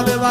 Yo,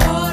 Ora,